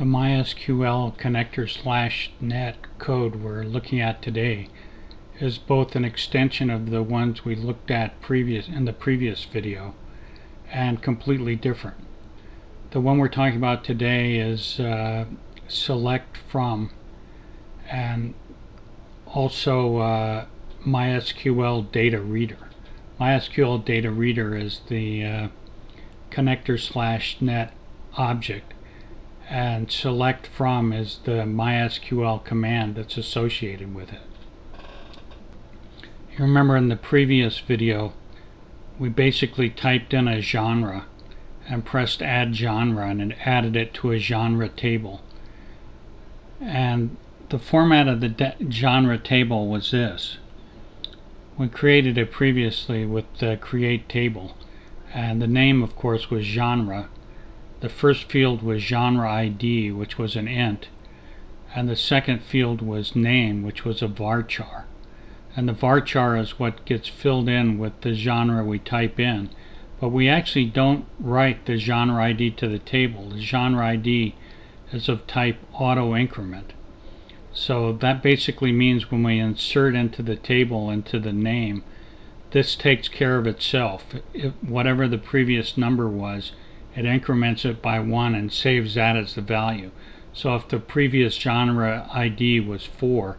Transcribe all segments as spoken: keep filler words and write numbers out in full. the MySQL Connector/Net code we're looking at today is both an extension of the ones we looked at previous in the previous video and completely different. The one we're talking about today is uh, select from, and also uh, MySQL Data Reader. MySQL Data Reader is the uh, Connector/Net object, and select from is the MySQL command that's associated with it. You remember in the previous video we basically typed in a genre and pressed add genre, and it added it to a genre table. And the format of the genre table was this. We created it previously with the create table, and the name of course was genre. The first field was genre I D, which was an int, and the second field was name, which was a varchar. And the varchar is what gets filled in with the genre we type in, but we actually don't write the genre I D to the table. The genre I D is of type auto increment. So that basically means when we insert into the table, into the name, this takes care of itself. It, whatever the previous number was, it increments it by one and saves that as the value. So if the previous genre I D was four,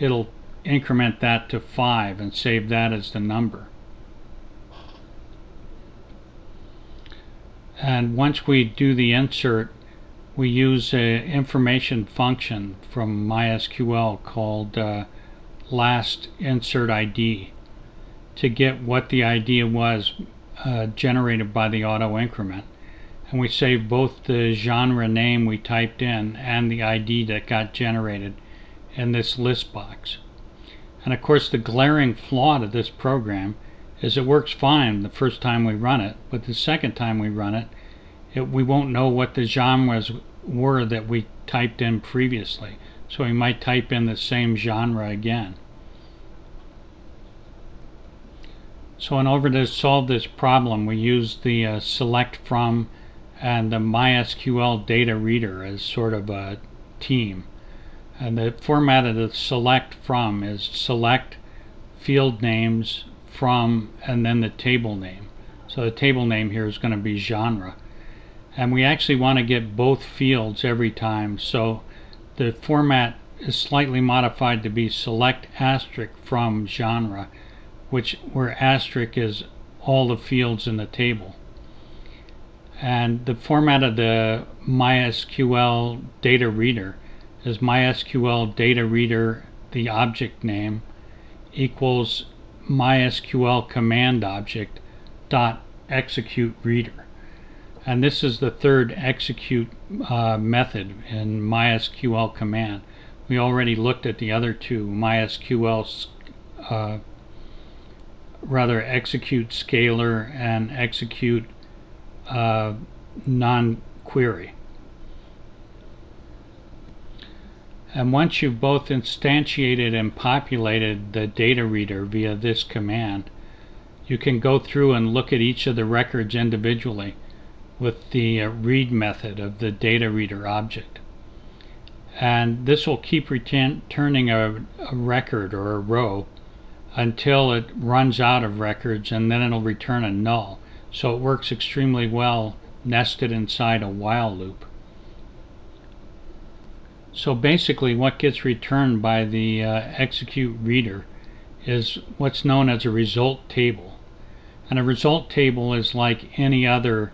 it'll increment that to five and save that as the number. And once we do the insert, we use an information function from MySQL called uh, last insert I D to get what the I D was uh, generated by the auto increment. And we save both the genre name we typed in and the I D that got generated in this list box. And of course the glaring flaw to this program is it works fine the first time we run it, but the second time we run it, it we won't know what the genres were that we typed in previously. So we might type in the same genre again. So in order to solve this problem, we use the uh, select from and the MySQL Data Reader as sort of a team. And the format of the select from is select field names from and then the table name. So the table name here is going to be genre. And we actually want to get both fields every time, so the format is slightly modified to be select asterisk from genre, which where asterisk is all the fields in the table. And the format of the MySQL Data Reader is MySQL Data Reader, the object name, equals MySQL command object dot execute reader. And this is the third execute uh, method in MySQL command. We already looked at the other two, MySQL uh, rather execute scalar and execute uh, non-query. And once you've both instantiated and populated the data reader via this command, you can go through and look at each of the records individually with the read method of the data reader object. And this will keep returning a, a record or a row until it runs out of records, and then it'll return a null. So it works extremely well nested inside a while loop. So basically what gets returned by the uh, execute reader is what's known as a result table. And a result table is like any other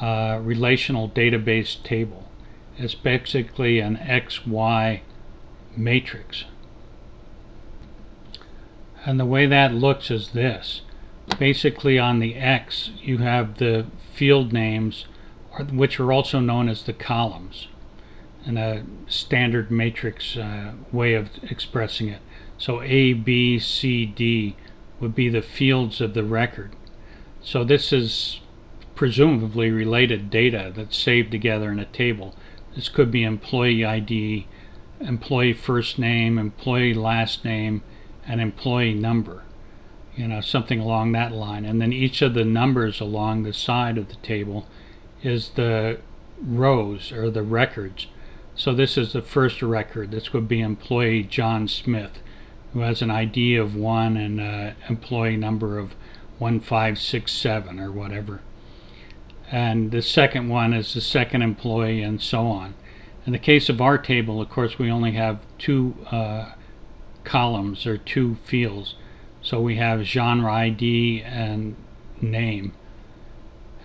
uh, relational database table. It's basically an X Y matrix. And the way that looks is this. Basically on the X you have the field names, which are also known as the columns, in a standard matrix uh, way of expressing it. So A, B, C, D would be the fields of the record. So this is presumably related data that's saved together in a table. This could be employee I D, employee first name, employee last name, and employee number, you know, something along that line. And then each of the numbers along the side of the table is the rows or the records. So this is the first record. This would be employee John Smith, who has an I D of one and uh, employee number of one five six seven or whatever. And the second one is the second employee, and so on. In the case of our table, of course, we only have two uh, columns or two fields. So we have genre I D and name.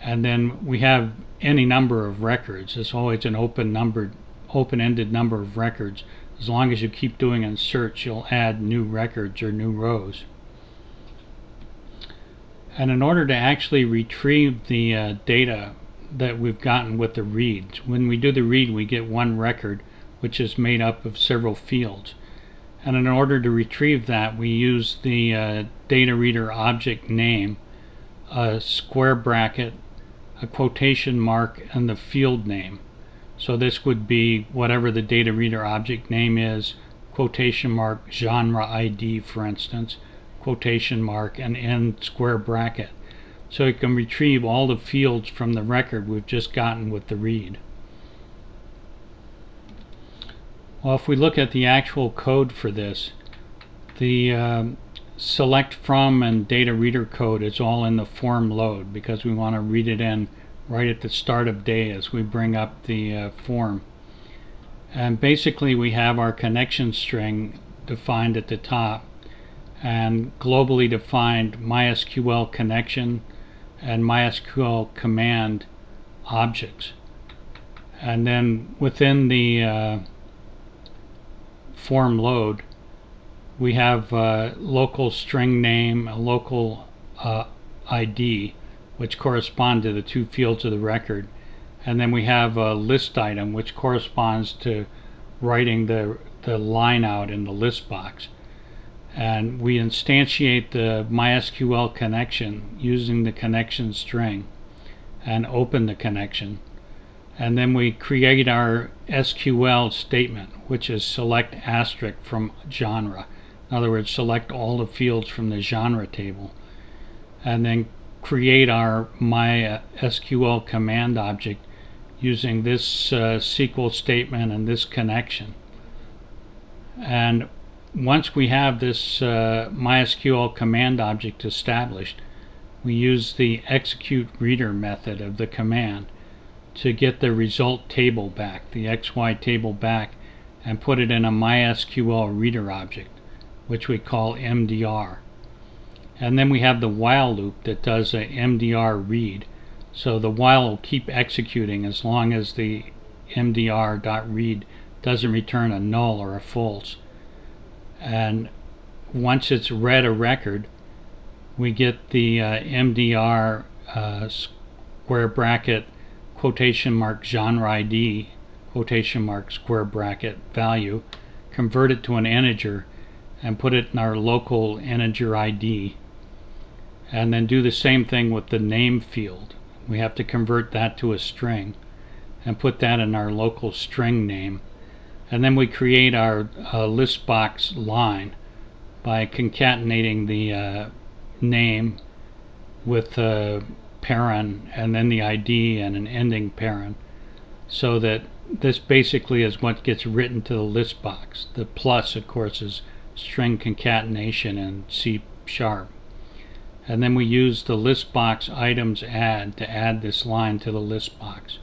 And then we have any number of records. It's always an open numbered, open-ended number of records. As long as you keep doing a search, you'll add new records or new rows. And in order to actually retrieve the uh, data that we've gotten with the reads, when we do the read, we get one record, which is made up of several fields. And in order to retrieve that, we use the uh, data reader object name, a square bracket, a quotation mark, and the field name. So this would be whatever the data reader object name is, quotation mark, genre I D, for instance, quotation mark, and end square bracket. So it can retrieve all the fields from the record we've just gotten with the read. Well, if we look at the actual code for this, the um, select from and data reader code is all in the form load, because we want to read it in right at the start of day as we bring up the uh, form. And basically we have our connection string defined at the top and globally defined MySQL connection and MySQL command objects. And then within the uh, form load we have a local string name, a local uh, I D, which correspond to the two fields of the record. And then we have a list item, which corresponds to writing the, the line out in the list box. And we instantiate the MySQL connection using the connection string and open the connection. And then we create our S Q L statement, which is select asterisk from genre. In other words, select all the fields from the genre table. And then create our MySQL command object using this uh, S Q L statement and this connection. And once we have this uh, MySQL command object established, we use the execute reader method of the command to get the result table back, the X Y table back, and put it in a MySQL reader object, which we call M D R. And then we have the while loop that does a M D R read. So the while will keep executing as long as the M D R.read doesn't return a null or a false. And once it's read a record, we get the uh, M D R uh, square bracket quotation mark genre I D quotation mark square bracket value, convert it to an integer, and put it in our local integer I D. And then do the same thing with the name field. We have to convert that to a string and put that in our local string name. And then we create our uh, list box line by concatenating the uh, name with a paren and then the I D and an ending paren, so that this basically is what gets written to the list box. The plus, of course, is string concatenation in C sharp. And then we use the list box items add to add this line to the list box.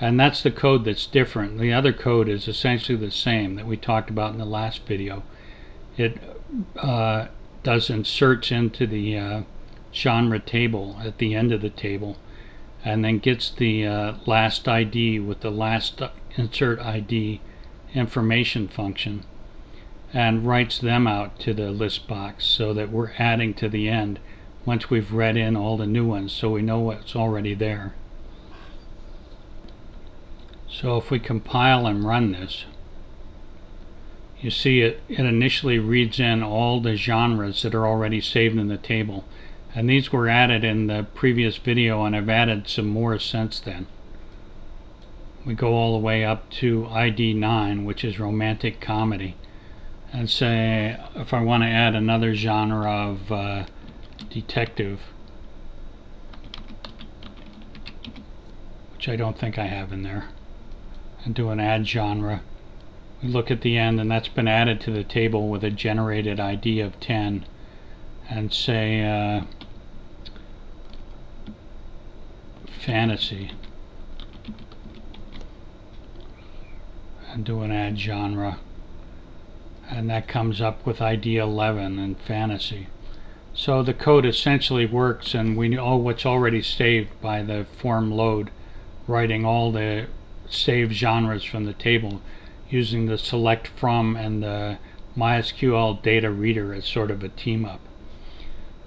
And that's the code that's different. The other code is essentially the same that we talked about in the last video. It uh, does inserts into the uh, genre table at the end of the table, and then gets the uh, last I D with the last insert I D information function, and writes them out to the list box so that we're adding to the end once we've read in all the new ones, so we know what's already there. So if we compile and run this, you see it, it initially reads in all the genres that are already saved in the table. And these were added in the previous video, and I've added some more since then. We go all the way up to I D nine, which is romantic comedy. And say if I want to add another genre of uh, detective, which I don't think I have in there, and do an add genre. We look at the end, and that's been added to the table with a generated I D of ten, and say uh, fantasy, and do an add genre, and that comes up with I D eleven and fantasy. So the code essentially works, and we know what's already saved by the form load, writing all the saved genres from the table using the select from and the MySQL data reader as sort of a team up.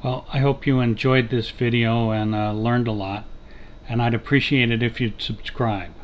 Well, I hope you enjoyed this video and uh, learned a lot, and I'd appreciate it if you'd subscribe.